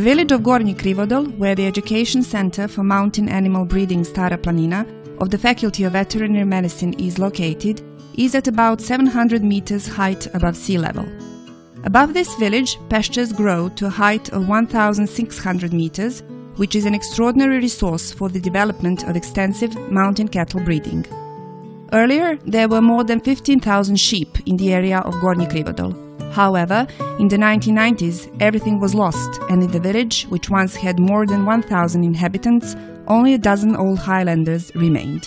The village of Gornji Krivodol, where the education center for mountain animal breeding Stara Planina of the Faculty of Veterinary Medicine is located, is at about 700 meters height above sea level. Above this village, pastures grow to a height of 1,600 meters, which is an extraordinary resource for the development of extensive mountain cattle breeding. Earlier, there were more than 15,000 sheep in the area of Gornji Krivodol. However, in the 1990s, everything was lost, and in the village, which once had more than 1,000 inhabitants, only a dozen old highlanders remained.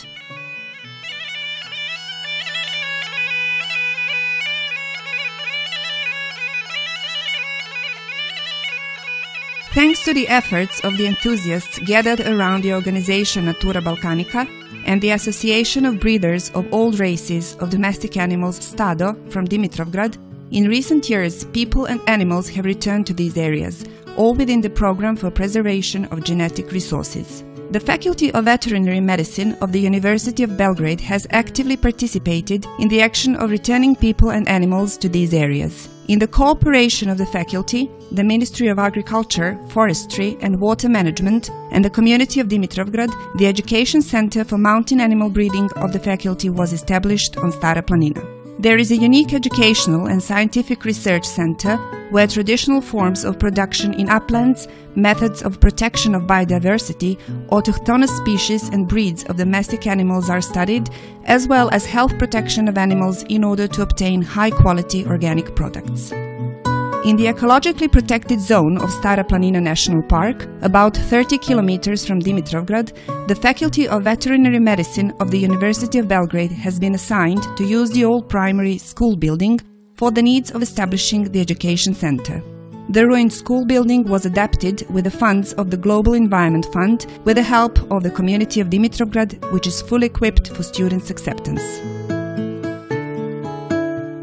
Thanks to the efforts of the enthusiasts gathered around the organization Natura Balkanica and the Association of Breeders of All Races of Domestic Animals Stado from Dimitrovgrad, in recent years people and animals have returned to these areas, all within the program for preservation of genetic resources. The Faculty of Veterinary Medicine of the University of Belgrade has actively participated in the action of returning people and animals to these areas. In the cooperation of the faculty, the Ministry of Agriculture, Forestry and Water Management, and the community of Dimitrovgrad, the Education Center for Mountain Animal Breeding of the faculty was established on Stara Planina. There is a unique educational and scientific research center where traditional forms of production in uplands, methods of protection of biodiversity, autochthonous species and breeds of domestic animals are studied, as well as health protection of animals in order to obtain high-quality organic products. In the ecologically protected zone of Stara Planina National Park, about 30 kilometers from Dimitrovgrad, the Faculty of Veterinary Medicine of the University of Belgrade has been assigned to use the old primary school building for the needs of establishing the education center. The ruined school building was adapted with the funds of the Global Environment Fund with the help of the community of Dimitrovgrad, which is fully equipped for students' acceptance.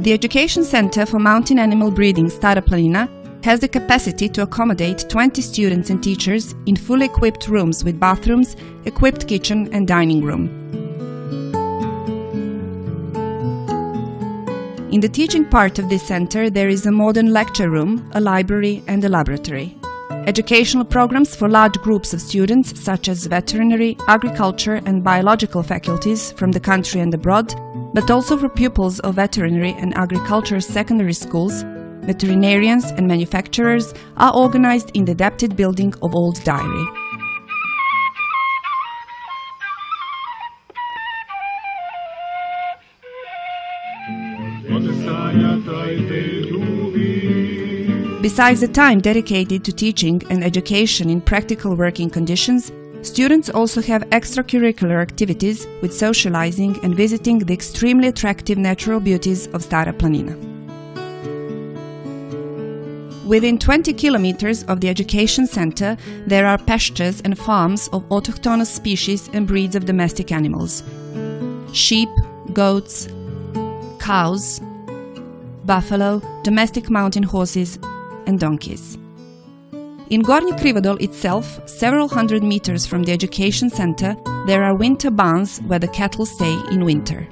The Education Center for Mountain Animal Breeding Stara Planina has the capacity to accommodate 20 students and teachers in fully equipped rooms with bathrooms, equipped kitchen and dining room. In the teaching part of this center there is a modern lecture room, a library and a laboratory. Educational programs for large groups of students such as veterinary, agriculture and biological faculties from the country and abroad, but also for pupils of veterinary and agriculture secondary schools, veterinarians and manufacturers are organized in the adapted building of Old Dairy. Besides the time dedicated to teaching and education in practical working conditions, students also have extracurricular activities with socializing and visiting the extremely attractive natural beauties of Stara Planina. Within 20 kilometers of the education center, there are pastures and farms of autochthonous species and breeds of domestic animals: sheep, goats, cows, buffalo, domestic mountain horses, and donkeys. In Gornji Krivodol itself, several hundred meters from the education center, there are winter barns where the cattle stay in winter.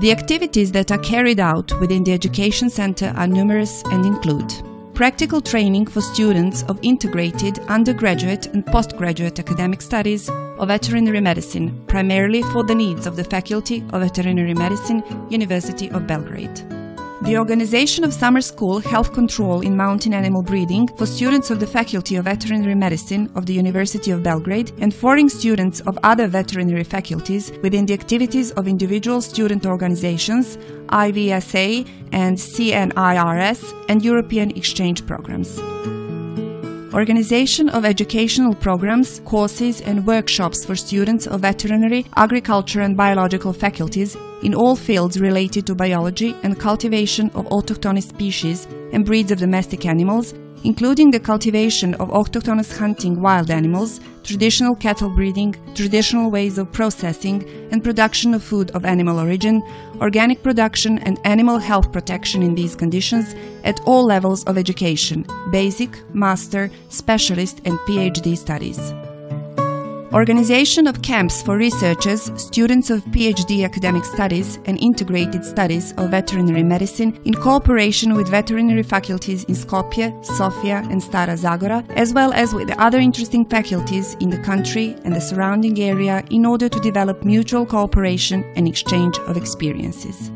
The activities that are carried out within the education center are numerous and include practical training for students of integrated undergraduate and postgraduate academic studies of veterinary medicine, primarily for the needs of the Faculty of Veterinary Medicine, University of Belgrade. The organization of summer school health control in mountain animal breeding for students of the Faculty of Veterinary Medicine of the University of Belgrade and foreign students of other veterinary faculties within the activities of individual student organizations, IVSA and CNIRS, and European exchange programs. Organization of educational programs, courses and workshops for students of veterinary, agriculture and biological faculties in all fields related to biology and cultivation of autochthonous species and breeds of domestic animals, including the cultivation of autochthonous hunting wild animals, traditional cattle breeding, traditional ways of processing and production of food of animal origin, organic production and animal health protection in these conditions at all levels of education: basic, master, specialist and PhD studies. Organization of camps for researchers, students of PhD academic studies and integrated studies of veterinary medicine in cooperation with veterinary faculties in Skopje, Sofia and Stara Zagora, as well as with other interesting faculties in the country and the surrounding area in order to develop mutual cooperation and exchange of experiences.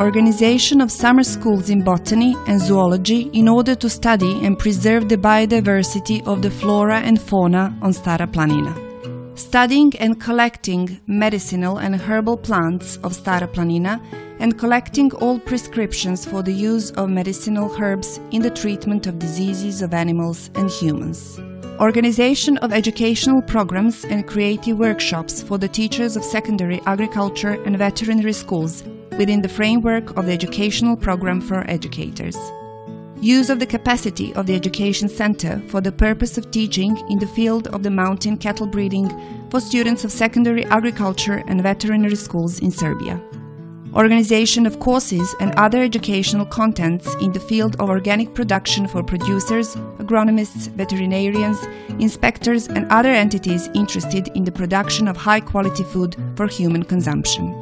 Organization of summer schools in botany and zoology in order to study and preserve the biodiversity of the flora and fauna on Stara Planina. Studying and collecting medicinal and herbal plants of Stara Planina and collecting all prescriptions for the use of medicinal herbs in the treatment of diseases of animals and humans. Organization of educational programs and creative workshops for the teachers of secondary agriculture and veterinary schools within the framework of the educational program for educators. Use of the capacity of the Education Center for the purpose of teaching in the field of the mountain cattle breeding for students of secondary agriculture and veterinary schools in Serbia. Organization of courses and other educational contents in the field of organic production for producers, agronomists, veterinarians, inspectors and other entities interested in the production of high-quality food for human consumption.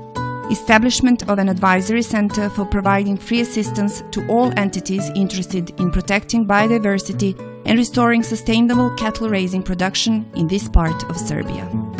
Establishment of an advisory center for providing free assistance to all entities interested in protecting biodiversity and restoring sustainable cattle raising production in this part of Serbia.